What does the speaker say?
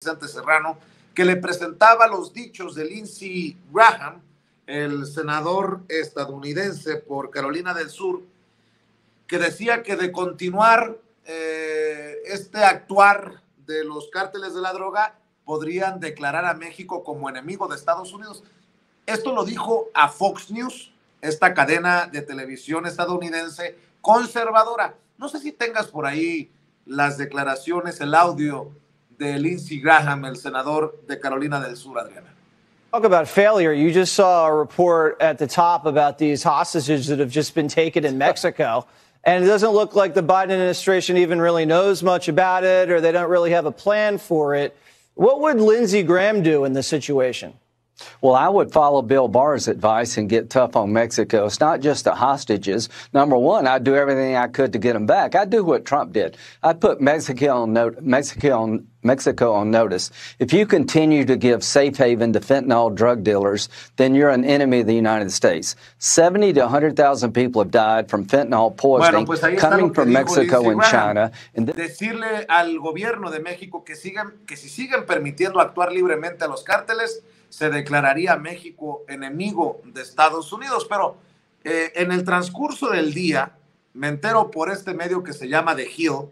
Vicente Serrano, que le presentaba los dichos de Lindsey Graham, el senador estadounidense por Carolina del Sur, que decía que de continuar este actuar de los cárteles de la droga, podrían declarar a México como enemigo de Estados Unidos. Esto lo dijo a Fox News, esta cadena de televisión estadounidense conservadora. No sé si tengas por ahí las declaraciones, el audio de Lindsey Graham, el senador de Carolina del Sur, Adriana. Talk about failure. You just saw a report at the top about these hostages that have just been taken in Mexico. And it doesn't look like the Biden administration even really knows much about it, or they don't really have a plan for it. What would Lindsey Graham do in this situation? Well, I would follow Bill Barr's advice and get tough on Mexico. It's not just the hostages. Number one, I'd do everything I could to get them back. I'd do what Trump did. I'd put Mexico on notice. If you continue to give safe haven to fentanyl drug dealers, then you're an enemy of the United States. 70 to 100,000 people have died from fentanyl poisoning coming from Mexico and China. Decirle al gobierno de México que si siguen permitiendo actuar libremente a los cárteles, se declararía México enemigo de Estados Unidos. Pero en el transcurso del día me entero por este medio que se llama The Hill